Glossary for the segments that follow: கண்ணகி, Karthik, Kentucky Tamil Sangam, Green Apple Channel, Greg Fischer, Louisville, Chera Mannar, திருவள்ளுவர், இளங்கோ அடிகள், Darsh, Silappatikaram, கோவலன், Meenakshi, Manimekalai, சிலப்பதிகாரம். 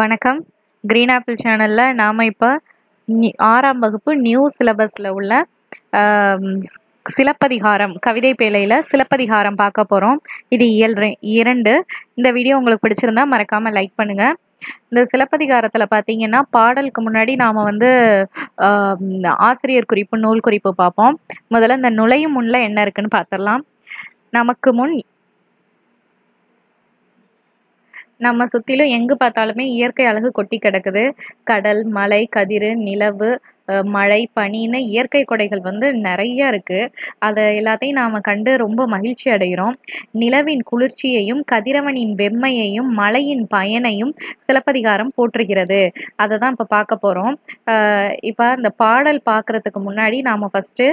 வணக்கம் Green Apple Channel ல நாம இப்ப 6ஆம் வகுப்பு நியூ சிலபஸ்ல உள்ள சிலப்பதிகாரம் கவிதை பேழையில சிலப்பதிகாரம் பார்க்க போறோம் இது இயல் 2 இந்த வீடியோ உங்களுக்கு பிடிச்சிருந்தா மறக்காம லைக் பண்ணுங்க இந்த சிலப்பதிகாரத்துல பாத்தீங்கன்னா பாடலுக்கு முன்னாடி நாம வந்து ஆசிரியர் குறிப்பு நூல் குறிப்பு பாப்போம் முதல்ல இந்த நுழையும் முன்ன என்ன இருக்குன்னு பார்த்தறலாம் நமக்கு முன் நம்ம சுத்தில எங்க பார்த்தாலுமே இயற்கை அழகு கொட்டி கிடக்குது கடல் மலை கதிர் நிலவு மழை பனின இயற்கை கொடைகள் வந்து நிறைய இருக்கு அத எல்லாத்தையும் நாம கண்டு ரொம்ப மகிழ்ச்சி அடைகிறோம் நிலவின் குளிர்ச்சியையும் கதிரவனின் வெம்மையையும் மலையின் பயனையும் சிலப்பதிகாரம் போற்றுகிறது அத தான் இப்ப பார்க்க போறோம் இப்ப அந்த பாடல் பார்க்கிறதுக்கு முன்னாடி நாம ஃபர்ஸ்ட்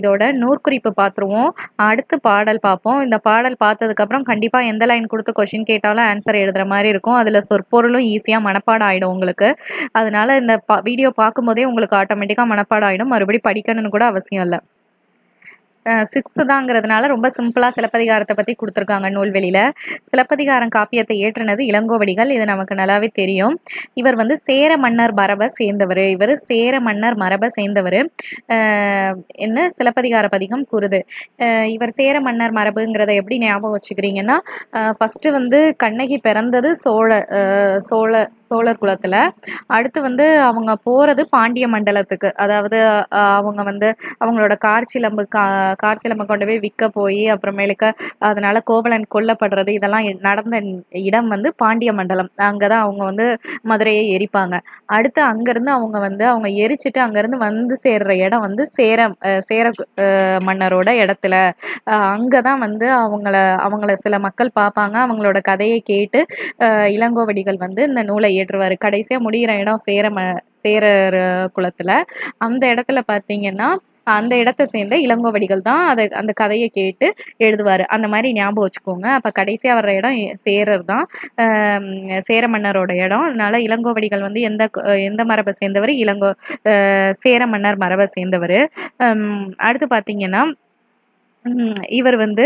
இதோட நூற்குறிப்பு பாத்துருவோம் அடுத்து பாடல் பாப்போம் இந்த பாடல் பார்த்ததுக்கு அப்புறம் கண்டிப்பா எந்த லைன் கொடுத்து क्वेश्चन கேட்டாலும் ஆன்சர் எழுதுற மாதிரி இருக்கும் அதுல சொற்பொருளும் ஈஸியா மனப்பாட ஆயிடும் உங்களுக்கு அதனால இந்த வீடியோ பாக்கும்போதே automatic மனப்பாடாயிடும் மறுபடி படிக்கணும்னு கூட அவசியம் இல்ல 6th தாங்கிறதுனால ரொம்ப சிம்பிளா சிலப்பதிகாரத்தை பத்தி கொடுத்திருக்காங்க நூல்வெளியில சிலப்பதிகாரம் காப்பியத்தை ஏற்றினது இளங்கோ அடிகள் இது நமக்கு நல்லாவே தெரியும் இவர் வந்து சேர மன்னர் மரபை சேர்ந்தவர் இவர் சேர மன்னர் மரபை சேர்ந்தவர் என்ன சிலப்பதிகார பதிகம் கூறுது இவர் சேர மன்னர் மரபுங்கறதை எப்படி ஞாபகம் வச்சுக்கிறீங்கன்னா ஃபர்ஸ்ட் வந்து கண்ணகி பிறந்தது சோழர் குலத்துல அடுத்து வந்து அவங்க போறது பாண்டிய மண்டலத்துக்கு அதாவது அவங்க வந்து அவங்களோட கார்சிலம்பு கொண்டு போய் விக்க போய் அப்புறமேலுக்கு அதனால கோவலன் கொல்லப்படுறது இதெல்லாம் நடந்த இடம் வந்து பாண்டிய மண்டலம் அங்க தான் அவங்க வந்து மதுரையை எரிப்பாங்க அடுத்து அங்க இருந்து அவங்க எரிச்சிட்டு அங்க இருந்து வந்து சேர்ற இடம் வந்து சேர மன்னரோட இடத்துல அங்க தான் வந்து அவங்கள சில மக்கள் பாப்பாங்க அவங்களோட கதையை கேட்டு இளங்கோ அடிகள் வந்து இந்த நூலை ஏற்றுவாரு கடைசியா முடிகிற இடம் சேரர் குலத்துல அந்த இடத்துல பாத்தீங்கன்னா அந்த இடத்தை சேர்ந்த இளங்கோ அடிகள் தான் அந்த கதையை கேட்டு எழுதுவாரு அந்த மாதிரி ஞாபகம் வச்சுக்கோங்க அப்ப கடைசியா வர்ற இடம் சேரர் தான் சேர மன்னரோட இடம் அதனால இளங்கோ அடிகள் வந்து எந்த மரபை சேர்ந்தவர் சேர மன்னர் மரபை சேர்ந்தவர் அடுத்து பாத்தீங்கன்னா இவர் வந்து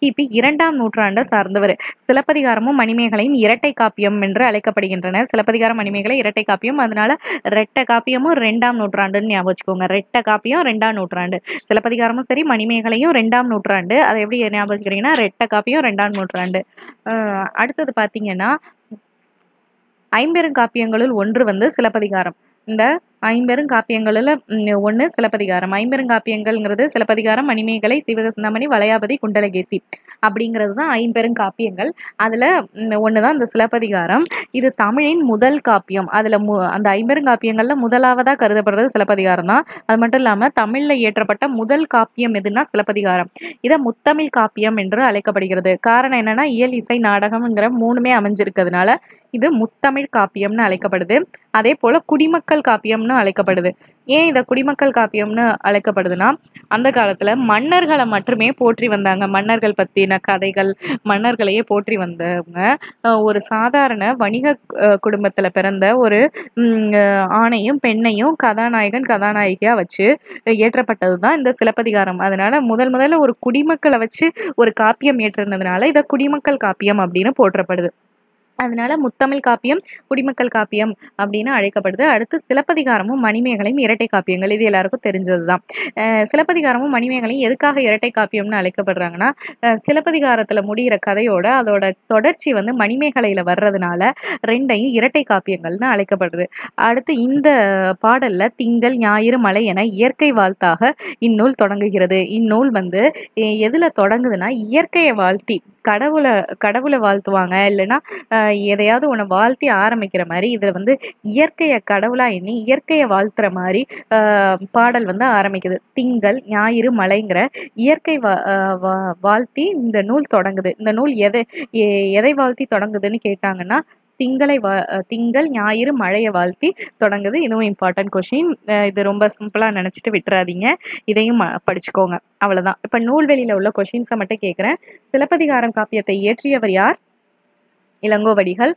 கிபி 2ஆம் நூற்றாண்டை சார்ந்தவர் சிலப்பதிகாரமும் மணிமேகலையும் இரட்டை காப்பியம் என்று அழைக்கப்படுகின்றன சிலப்பதிகாரம் மணிமேகலை இரட்டை காப்பியம் அதனால ரெட்ட காப்பியமும் 2ஆம் நூற்றாண்டுன்னு ஞாபகம் வச்சுக்கோங்க ரெட்ட காப்பியம் 2ஆம் நூற்றாண்டு சிலப்பதிகாரமும் சரி மணிமேகலையும் 2ஆம் நூற்றாண்டு அதை எப்படி ஞாபகம் வச்சுக்கிறீங்கன்னா ரெட்ட காப்பியம் 2ஆம் நூற்றாண்டு அடுத்தது பாத்தீங்கன்னா 5 பெரும் காப்பியங்களுள் ஒன்று வந்து சிலப்பதிகாரம் இந்த 5 பெரும் காப்பியங்கள்ல ஒண்ணு சிலப்பதிகாரம் 5 பெரும் காப்பியங்கள்ங்கிறது சிலப்பதிகாரம் மணிமேகலை சிவகசிந்தாமணி வளையாபதி குண்டலகேசி அப்படிங்கிறது தான் 5 பெரும் காப்பியங்கள் அதுல ஒண்ணு தான் இந்த சிலப்பதிகாரம் இது தமிழின் முதல் காப்பியம் அதுல அந்த 5 பெரும் காப்பியங்கள்ல முதலாவதா கருதப்படுறது சிலப்பதிகாரம் தான் அது மட்டும் இல்லாம தமிழ்ல இயற்றப்பட்ட முதல் காப்பியம் எதுனா சிலப்பதிகாரம் இது முத்தமிழ் காப்பியம் என்று அழைக்கப்படுகிறது காரணம் என்னன்னா இயல் இசை நாடகம்ங்கற 3மே அமைஞ்சிருக்கிறதுனால இது முத்தமிழ் காப்பியம்னு அழைக்கப்படுது அதே போல குடிமக்கள் காப்பியம்னு அழைக்கப்படுது ஏன் இத குடிமக்கள் காப்பியம்னு அழைக்கப்படுதுன்னா அந்த காலத்துல மன்னர்களை மட்டுமே போற்றி வந்தாங்க மன்னர்கள் பத்தின கதைகள் மன்னர்களையே போற்றி வந்தவங்க ஒரு சாதாரண வணிக குடும்பத்துல பிறந்த ஒரு ஆணையும் பெண்ணையும் கதாநாயகியா வச்சு ஏற்றப்பட்டதுதான் இந்த சிலப்பதிகாரம் அதனால முதல்ல ஒரு குடிமக்களை வச்சு ஒரு காப்பியம் ஏற்றினதுனால இத குடிமக்கள் காப்பியம் அப்படின்னு போற்றப்படுது அதனால முத்தமிழ் காப்பியம் குடிமக்கள் காப்பியம் அப்படின்னு அழைக்கப்படுது அடுத்து சிலப்பதிகாரமும் மணிமேகலையும் இரட்டை காப்பியங்கள் இது எல்லாருக்கும் தெரிஞ்சதுதான் சிலப்பதிகாரமும் மணிமேகலையும் எதுக்காக இரட்டை காப்பியம்னு அழைக்கப்படுறாங்கன்னா சிலப்பதிகாரத்துல முடிகிற கதையோட அதோட தொடர்ச்சி வந்து மணிமேகலையில வர்றதுனால ரெண்டையும் இரட்டை காப்பியங்கள்னு அழைக்கப்படுது அடுத்து இந்த பாடல்ல திங்கள் ஞாயிறு மலை என இயற்கை வாழ்த்தாக இந்நூல் தொடங்குகிறது இந்நூல் வந்து எதுல தொடங்குதுன்னா இயற்கையை வாழ்த்தி கடவுளை வாழ்த்துவாங்க இல்லைன்னா எதையாவது உன வாழ்த்தி ஆரம்பிக்கிற மாதிரி இதுல வந்து இயற்கையை கடவுளா எண்ணி இயற்கையை வாழ்த்துற மாதிரி பாடல் வந்து ஆரம்பிக்குது திங்கள் ஞாயிறு மலைங்கிற இயற்கை வாழ்த்தி இந்த நூல் தொடங்குது இந்த நூல் எதை வாழ்த்தி தொடங்குதுன்னு கேட்டாங்கன்னா திங்கள் ஞாயிறு மழையை வாழ்த்தி தொடங்குது இதுவும் இம்பார்ட்டன்ட் கொஸ்டின் இது ரொம்ப சிம்பிளா நினைச்சிட்டு விட்டுறாதீங்க இதையும் படிச்சுக்கோங்க அவ்வளவுதான் இப்ப நூல்வெளியில உள்ள கொஸ்டின்ஸை மட்டும் கேட்கிறேன் சிலப்பதிகாரம் காப்பியத்தை இயற்றியவர் யார் இளங்கோ அடிகள்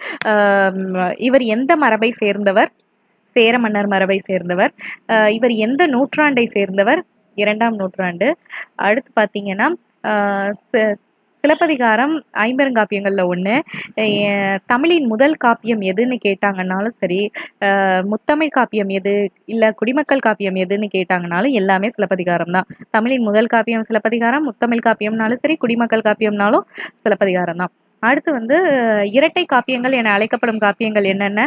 இவர் எந்த மரபை சேர்ந்தவர் சேர மன்னர் மரபை சேர்ந்தவர் இவர் எந்த நூற்றாண்டை சேர்ந்தவர் 2ஆம் நூற்றாண்டு அடுத்து பாத்தீங்கன்னா சிலப்பதிகாரம் ஐம்பெருங்காப்பியங்களில் ஒன்று. தமிழின் முதல் காப்பியம் எதுன்னு கேட்டாங்கன்னாலும் சரி, முத்தமிழ் காப்பியம் எது இல்லை குடிமக்கள் காப்பியம் எதுன்னு கேட்டாங்கனாலும் எல்லாமே சிலப்பதிகாரம் தான். தமிழின் முதல் காப்பியம் சிலப்பதிகாரம், முத்தமிழ் காப்பியம்னாலும் சரி, குடிமக்கள் காப்பியம்னாலும் சிலப்பதிகாரம் தான். அடுத்து வந்து இரட்டை காப்பியங்கள் என அழைக்கப்படும் காப்பியங்கள் என்னென்ன?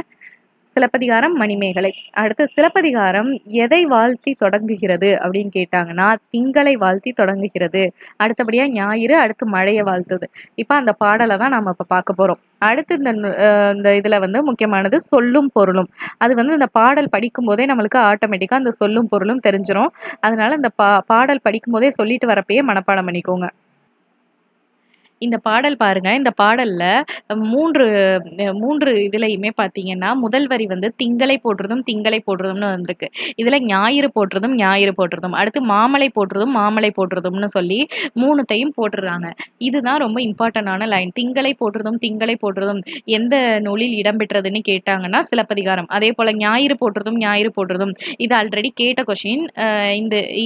சிலப்பதிகாரம், மணிமேகலை. அடுத்து சிலப்பதிகாரம் எதை வாழ்த்தி தொடங்குகிறது அப்படின்னு கேட்டாங்கன்னா திங்களை வாழ்த்தி தொடங்குகிறது. அடுத்தபடியா ஞாயிறு, அடுத்து மழையை வாழ்த்துது. இப்போ அந்த பாடலை தான் நம்ம இப்போ பார்க்க போகிறோம். அடுத்து இந்த இதில் வந்து முக்கியமானது சொல்லும் பொருளும். அது வந்து இந்த பாடல் படிக்கும் போதே நம்மளுக்கு ஆட்டோமேட்டிக்காக அந்த சொல்லும் பொருளும் தெரிஞ்சிடும். அதனால இந்த பாடல் படிக்கும் போதே சொல்லிட்டு வரப்பயே மனப்பாடம் பண்ணிக்கோங்க. இந்த பாடல் பாருங்க, இந்த பாடல்ல மூன்று இதுலையுமே பார்த்தீங்கன்னா முதல் வரி வந்து திங்களை போற்றுதும் திங்களை போற்றுதும்னு வந்திருக்கு. இதுல ஞாயிறு போற்றுதும் ஞாயிறு போற்றுதும், அடுத்து மாமலை போற்றுதும் மாமலை போற்றுதும்னு சொல்லி மூணுத்தையும் போட்டுடுறாங்க. இதுதான் ரொம்ப இம்பார்ட்டண்டான லைன். திங்களை போற்றுதும் திங்களை போற்றுதும் எந்த நூலில் இடம்பெற்றதுன்னு கேட்டாங்கன்னா சிலப்பதிகாரம். அதே போல ஞாயிறு போற்றுதும் ஞாயிறு போற்றுதும் இது ஆல்ரெடி கேட்ட கொஷின்.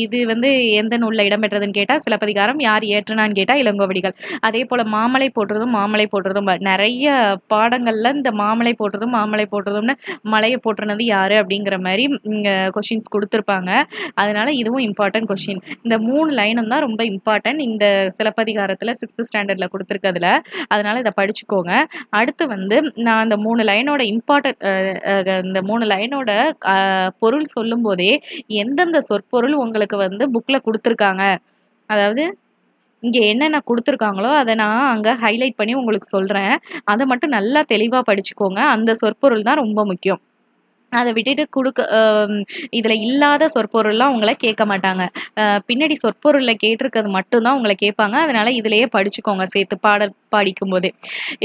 இது வந்து எந்த நூலில் இடம்பெற்றதுன்னு கேட்டால் சிலப்பதிகாரம், யார் ஏற்றுனான்னு கேட்டால் இளங்கோ அடிகள். அதே போல மாமலை போட்டுறதும் மாமலை போட்டுறதும் நிறைய பாடங்கள்ல இந்த மாமலை போட்டுறதும் மாமலை போட்டுறதும்னு மலையை போட்டுறது யாரு அப்படிங்கிற மாதிரி கொஷின்ஸ் கொடுத்துருப்பாங்க. அதனால இதுவும் இம்பார்ட்டன்ட் கொஷின். இந்த மூணு லைனும் தான் ரொம்ப இம்பார்ட்டன்ட் இந்த சிலப்பதிகாரத்துல 6th ஸ்டாண்டர்ட்ல கொடுத்துருக்கிறதுல. அதனால இதை படிச்சுக்கோங்க. அடுத்து வந்து நான் இந்த மூணு லைனோட இந்த மூணு லைனோட பொருள் சொல்லும் போதே எந்தெந்த சொற்பொருள் உங்களுக்கு வந்து புக்ல கொடுத்துருக்காங்க, அதாவது இங்கே என்னென்ன கொடுத்துருக்காங்களோ அதை நான் அங்கே ஹைலைட் பண்ணி உங்களுக்கு சொல்கிறேன். அதை மட்டும் நல்லா தெளிவாக படிச்சுக்கோங்க. அந்த சொற்பொருள் தான் ரொம்ப முக்கியம். அதை விட்டுட்டு இதில் இல்லாத சொற்பொருள்லாம் உங்களை கேட்க மாட்டாங்க. பின்னாடி சொற்பொருளில் கேட்டிருக்கிறது மட்டும்தான் உங்களை கேட்பாங்க. அதனால இதிலேயே படிச்சுக்கோங்க சேர்த்து பாடல் படிக்கும் போதே.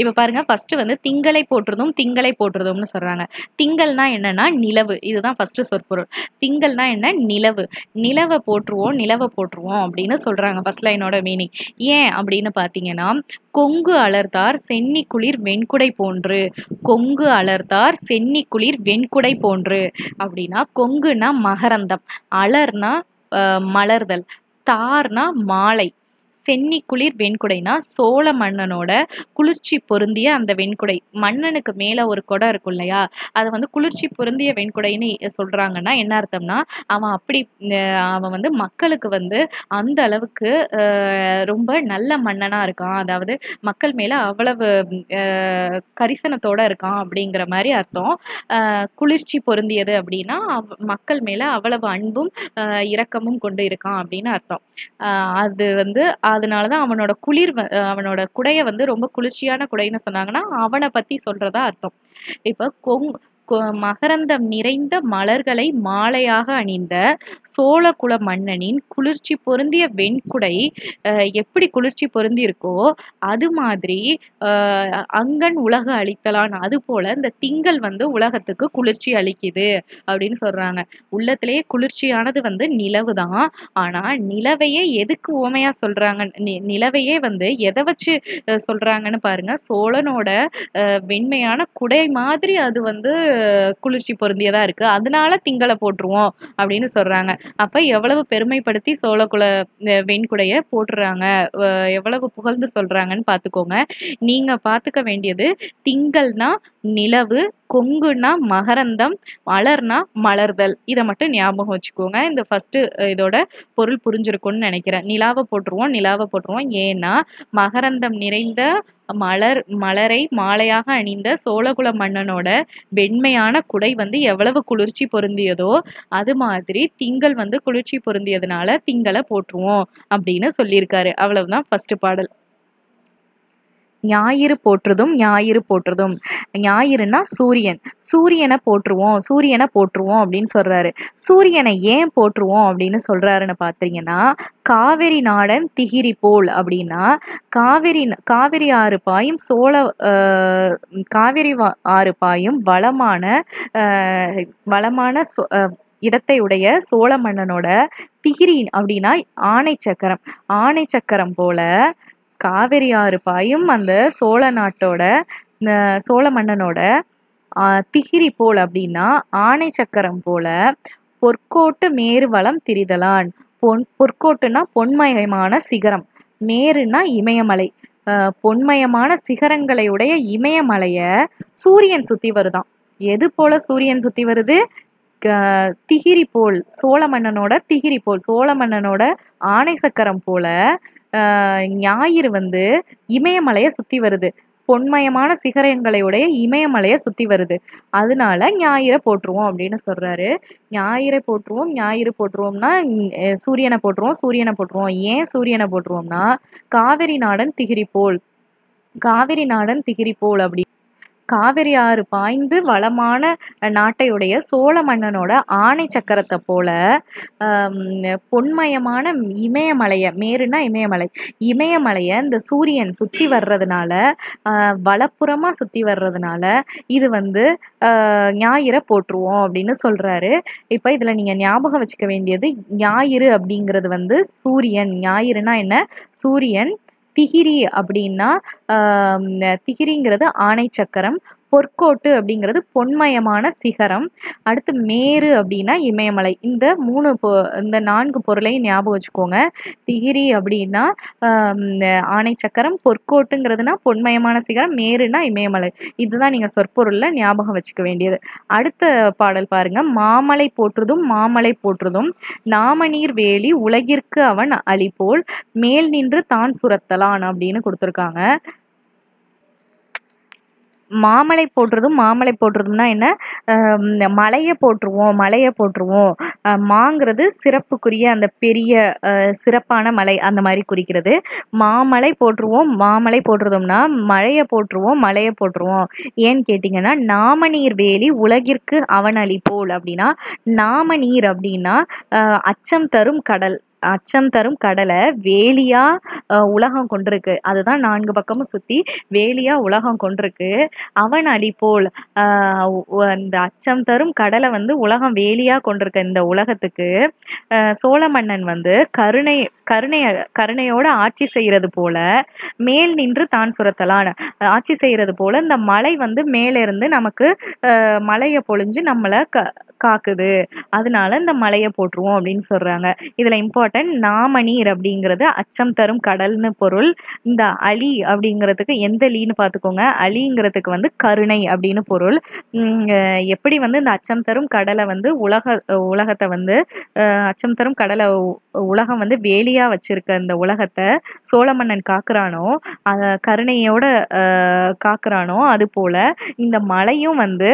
இப்போ பாருங்கள், ஃபஸ்ட்டு வந்து திங்களை போற்றுதும் திங்களை போற்றுதும்னு சொல்கிறாங்க. திங்கள்னா என்னென்னா நிலவு. இதுதான் ஃபஸ்ட்டு சொற்பொருள். திங்கள்னா என்ன? நிலவு. நிலவை போற்றுவோம் நிலவை போற்றுவோம் அப்படின்னு சொல்கிறாங்க ஃபஸ்ட் லைனோட மீனிங். ஏன் அப்படின்னு பார்த்தீங்கன்னா கொங்கு அலர்த்தார் சென்னி குளிர் வெண்குடை போன்று. கொங்கு அலர்த்தார் சென்னி குளிர் வெண்குடை போன்று அப்படின்னா கொங்குனா மகரந்தம், அலர்னா மலர்தல், தார்னா மாலை. சென்னி குளிர் வெண்குடைனா சோழ மன்னனோட குளிர்ச்சி பொருந்திய அந்த வெண்குடை. மன்னனுக்கு மேலே ஒரு குடை இருக்கும் இல்லையா, அதை வந்து குளிர்ச்சி பொருந்திய வெண்குடைன்னு சொல்கிறாங்கன்னா என்ன அர்த்தம்னா அவன் வந்து மக்களுக்கு வந்து அந்த அளவுக்கு ரொம்ப நல்ல மன்னனாக இருக்கான், அதாவது மக்கள் மேலே அவ்வளவு கரிசனத்தோடு இருக்கான் அப்படிங்கிற மாதிரி அர்த்தம். குளிர்ச்சி பொருந்தியது அப்படின்னா மக்கள் மேலே அவ்வளவு அன்பும் இரக்கமும் கொண்டு இருக்கான் அப்படின்னு அர்த்தம். அது வந்து அதனாலதான் அவனோட குடைய வந்து ரொம்ப குளிர்ச்சியான குடைன்னு சொன்னாங்கன்னா அவனை பத்தி சொல்றதா அர்த்தம். இப்ப மகரந்தம் நிறைந்த மலர்களை மாலையாக அணிந்த சோழகுல மன்னனின் குளிர்ச்சி பொருந்திய வெண்குடை எப்படி குளிர்ச்சி பொருந்தி இருக்கோ அது மாதிரி அங்கன் உலக அளித்தலான், அது போல இந்த திங்கள் வந்து உலகத்துக்கு குளிர்ச்சி அளிக்குது அப்படின்னு சொல்றாங்க. உள்ளத்திலேயே குளிர்ச்சியானது வந்து நிலவு தான். ஆனா நிலவையே எதுக்கு உவமையா சொல்றாங்க, நிலவையே வந்து எதை வச்சு சொல்றாங்கன்னு பாருங்க. சோழனோட வெண்மையான குடை மாதிரி அது வந்து குளிர்ச்சி பொருந்தியதா இருக்கு, அதனால திங்களை போற்றுவோம் அப்படின்னு சொல்றாங்க. அப்ப எவ்வளவு பெருமைப்படுத்தி சோழகுல வெண்குடைய போட்டுறாங்க, எவ்வளவு புகழ்ந்து சொல்றாங்கன்னு பாத்துக்கோங்க. நீங்க பாத்துக்க வேண்டியது திங்கள்னா நிலவு, கொங்குனா மகரந்தம், மலர்னா மலர்தல். இதை மட்டும் ஞாபகம் வச்சுக்கோங்க. இந்த ஃபர்ஸ்ட் இதோட பொருள் புரிஞ்சிருக்கும்னு நினைக்கிறேன். நிலாவை போட்டுருவோம் நிலாவை போட்டுருவோம் ஏன்னா மகரந்தம் நிறைந்த மலரை மாலையாக அணிந்த சோழகுல மன்னனோட வெண்மையான குடை வந்து எவ்வளவு குளிர்ச்சி பொருந்தியதோ அது மாதிரி திங்கள் வந்து குளிர்ச்சி பொருந்தியதுனால திங்களை போற்றுவோம் அப்படின்னு சொல்லியிருக்காரு. அவ்வளவுதான் ஃபர்ஸ்ட் பாடல். ஞாயிறு போற்றுதும் ஞாயிறு போற்றுதும், ஞாயிறுனா சூரியன், சூரியனை போற்றுவோம் சூரியனை போற்றுவோம் அப்படின்னு சொல்றாரு. சூரியனை ஏன் போற்றுவோம் அப்படின்னு சொல்றாருன்னு பார்த்தீங்கன்னா காவிரி நாடன் திகிரி போல் அப்படின்னா காவிரி ஆறு பாயும் காவிரி ஆறு பாயும் வளமான இடத்தை உடைய சோழ மன்னனோட திகிரி அப்படின்னா ஆணை சக்கரம், ஆணை சக்கரம் போல காவிரி ஆறு பாயும் அந்த சோழ மன்னனோட திகிரி போல் அப்படின்னா ஆணை சக்கரம் போல பொற்கோட்டு மேரு வளம் திரிதலான். பொற்கோட்டுனா பொன்மயமான சிகரம், மேருன்னா இமயமலை, பொன்மயமான சிகரங்களை உடைய இமயமலைய சூரியன் சுத்தி வருதான். எது போல சூரியன் சுத்தி வருது? திகிரி போல், சோழமன்னனோட திகிரி போல், சோழமன்னனோட ஆணை சக்கரம் போல ஞாயிறு வந்து இமயமலைய சுத்தி வருது. பொன்மயமான சிகரங்களையுடைய இமயமலைய சுத்தி வருது. அதனால ஞாயிறை போற்றுவோம் அப்படின்னு சொல்றாரு. ஞாயிறை போற்றுவோம், ஞாயிறு போற்றுவோம்னா சூரியனை போற்றுவோம், சூரியனை போற்றுவோம். ஏன் சூரியனை போற்றுவோம்னா காவிரி நாடன் திகிரி போல், காவிரி நாடன் திகிரி போல் அப்படி காவிரி ஆறு பாய்ந்து வளமான நாட்டையுடைய சோழ மன்னனோட ஆணை சக்கரத்தை போல பொன்மயமான இமயமலைய, மேருனா இமயமலை, இமயமலைய இந்த சூரியன் சுற்றி வர்றதுனால வலப்புறமாக சுற்றி வர்றதுனால இது வந்து ஞாயிறை போற்றுவோம் அப்படின்னு சொல்கிறாரு. இப்போ இதில் நீங்கள் ஞாபகம் வச்சுக்க வேண்டியது ஞாயிறு அப்படிங்கிறது வந்து சூரியன், ஞாயிறுனா என்ன சூரியன், திகிரி அப்படின்னா திகிரிங்கிறது ஆணை சக்கரம், பொற்கோட்டு அப்படிங்கிறது பொன்மயமான சிகரம், அடுத்து மேரு அப்படின்னா இமயமலை. இந்த நான்கு பொருளையும் ஞாபகம் வச்சுக்கோங்க. திகிரி அப்படின்னா ஆணை சக்கரம், பொற்கோட்டுங்கிறதுனா பொன்மயமான சிகரம், மேருன்னா இமயமலை. இதுதான் நீங்கள் சொற்பொருளில் ஞாபகம் வச்சுக்க வேண்டியது. அடுத்த பாடல் பாருங்க. மாமலை போற்றுதும் மாமலை போற்றுதும் நாமநீர் வேலி உலகிற்கு அவன் அளிபோல் மேல் நின்று தான் சுரத்தலான் அப்படின்னு கொடுத்துருக்காங்க. மாமலை போற்றுறதும் மாமலை போற்றுறதும்னா என்ன? மலையை போற்றுவோம், மலையை போற்றுவோம். மாங்கிறது சிறப்புக்குரிய அந்த பெரிய சிறப்பான மலை அந்த மாதிரி குறிக்கிறது. மாமலை போற்றுவோம் மாமலை போற்றுறதும்னா மழையை போற்றுவோம், மலையை போற்றுவோம். ஏன்னு கேட்டிங்கன்னா நாமநீர் வேலி உலகிற்கு அவனளி போல் அப்படின்னா நாமநீர் அப்படின்னா அச்சம் தரும் கடல், அச்சம் தரும் கடலை வேலியா உலகம் கொண்டிருக்கு. அதுதான் நான்கு பக்கமும் சுற்றி வேலியா உலகம் கொண்டிருக்கு. அவன் அளிபோல் இந்த அச்சம் தரும் கடலை வந்து உலகம் வேலியா கொண்டிருக்க இந்த உலகத்துக்கு சோழ மன்னன் வந்து கருணையோட ஆட்சி செய்கிறது போல மேல் நின்று தான் சுரத்தலான்னு ஆட்சி செய்கிறது போல இந்த மலை வந்து மேலிருந்து நமக்கு மலையை பொழிஞ்சு நம்மளை காக்குது. அதனால இந்த மலையை போற்றுவோம் அப்படின்னு சொல்றாங்க. இதுல இம்பார்ட்டன்ட் நாமநீர் அப்படிங்கிறது அச்சம் தரும் கடல்னு பொருள். இந்த அலி அப்படிங்கிறதுக்கு எந்த லீன்னு பார்த்துக்கோங்க, அலிங்கிறதுக்கு வந்து கருணை அப்படின்னு பொருள். எப்படி வந்து இந்த அச்சம் தரும் கடலை வந்து உலகத்தை வந்து அச்சம் தரும் கடலை உலகம் வந்து வேலியா வச்சிருக்க இந்த உலகத்தை சோழ மன்னன் காக்குறானோ, கருணையோட காக்குறானோ, அது போல இந்த மலையும் வந்து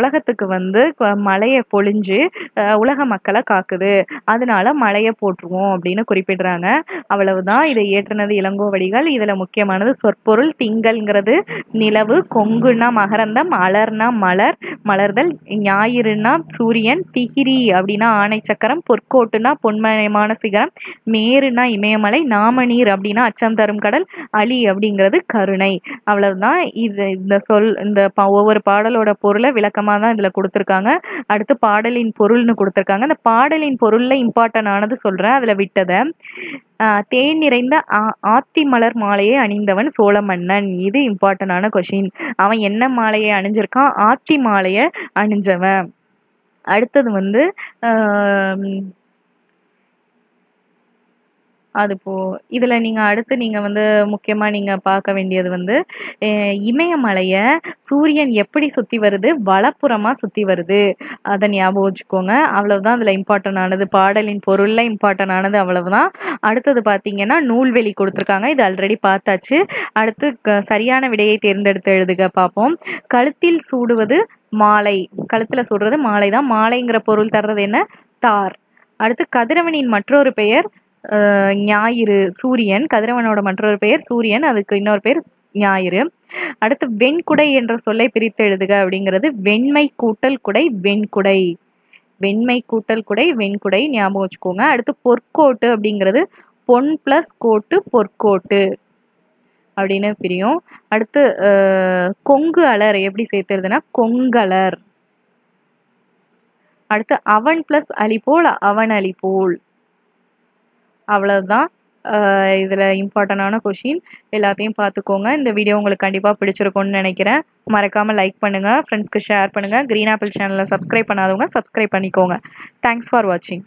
உலகத்துக்கு வந்து மலையை பொழிஞ்சு உலக மக்களை காக்குது. அதனால மலையை போற்றுவோம் அப்படின்னு குறிப்பிடுறாங்க. அவ்வளவுதான். இதை இயற்றினது இளங்கோ அடிகள். இதில் முக்கியமானது சொற்பொருள். திங்கள்ங்கிறது நிலவு, கொங்குன்னா மகரந்தம், அலர்னா மலர் மலர்தல், ஞாயிறுனா சூரியன், திகிரி அப்படின்னா ஆணை சக்கரம், பொற்கோட்டுனா பொன்மயமான சிகரம், மேருனா இமயமலை, நாமநீர் அப்படின்னா அச்சம் தரும் கடல், அலி அப்படிங்கிறது கருணை. அவ்வளவுதான். இந்த ஒவ்வொரு பாடலோட பொருளை விளக்கமாக தான் இதில் கொடுத்துருக்காங்க. அடுத்து பாடலின் பொருள்னு கொடுத்துருக்காங்க. அந்த பாடலின் பொருள்ல இம்பார்ட்டன் ஆனது சொல்றேன், அதுல விட்டதை. தேன் நிறைந்த ஆத்தி மலர் மாலையை அணிந்தவன் சோழ மன்னன். இது இம்பார்ட்டன்டான கொஷின். அவன் என்ன மாலையை அணிஞ்சிருக்கான்? ஆத்தி மாலையை அணிஞ்சவன். அடுத்தது வந்து அது போ இதில் நீங்கள் அடுத்து நீங்கள் வந்து முக்கியமாக நீங்கள் பார்க்க வேண்டியது வந்து இமயமலையை சூரியன் எப்படி சுற்றி வருது? வலப்புறமாக சுற்றி வருது. அதை ஞாபகம் வச்சுக்கோங்க. அவ்வளவுதான் அதில் இம்பார்ட்டன் ஆனது. பாடலின் பொருளில் இம்பார்ட்டன் ஆனது அவ்வளவுதான். அடுத்தது பார்த்தீங்கன்னா நூல்வெளி கொடுத்துருக்காங்க. இது ஆல்ரெடி பார்த்தாச்சு. அடுத்து சரியான விடையை தேர்ந்தெடுத்து எழுதுக பார்ப்போம். கழுத்தில் சூடுவது மாலை, கழுத்தில் சூடுறது மாலை தான். மாலைங்கிற பொருள் தர்றது என்ன? தார். அடுத்து கதிரவனின் மற்றொரு பெயர் ஞாயிறு, சூரியன். கதிரவனோட மற்றொரு பெயர் சூரியன், அதுக்கு இன்னொரு பெயர் ஞாயிறு. அடுத்து வெண்குடை என்ற சொல்லை பிரித்து எழுதுக அப்படிங்கிறது வெண்மை கூட்டல் குடை வெண்குடை, வெண்மை கூட்டல் குடை வெண்குடை ஞாபகம் வச்சுக்கோங்க. அடுத்து பொற்கோட்டு அப்படிங்கிறது பொன் பிளஸ் கோட்டு பொற்கோட்டு அப்படின்னு பிரியும். அடுத்து கொங்கு அலர் எப்படி சேர்த்துறதுன்னா கொங்கலர். அடுத்து அவன் பிளஸ் அளிபோல் அவன் அளிபோல். அவ்வளவுதான் இதில் இம்பார்ட்டண்டான கொஷின். எல்லாத்தையும் பார்த்துக்கோங்க. இந்த வீடியோ உங்களுக்கு கண்டிப்பாக பிடிச்சிருக்கும்னு நினைக்கிறேன். மறக்காமல் லைக் பண்ணுங்கள், ஃப்ரெண்ட்ஸ்க்கு ஷேர் பண்ணுங்கள். க்ரீன் ஆப்பிள் சேனலை சப்ஸ்கிரைப் பண்ணாதவங்க சப்ஸ்கிரைப் பண்ணிக்கோங்க. தேங்க்ஸ் ஃபார் வாட்சிங்.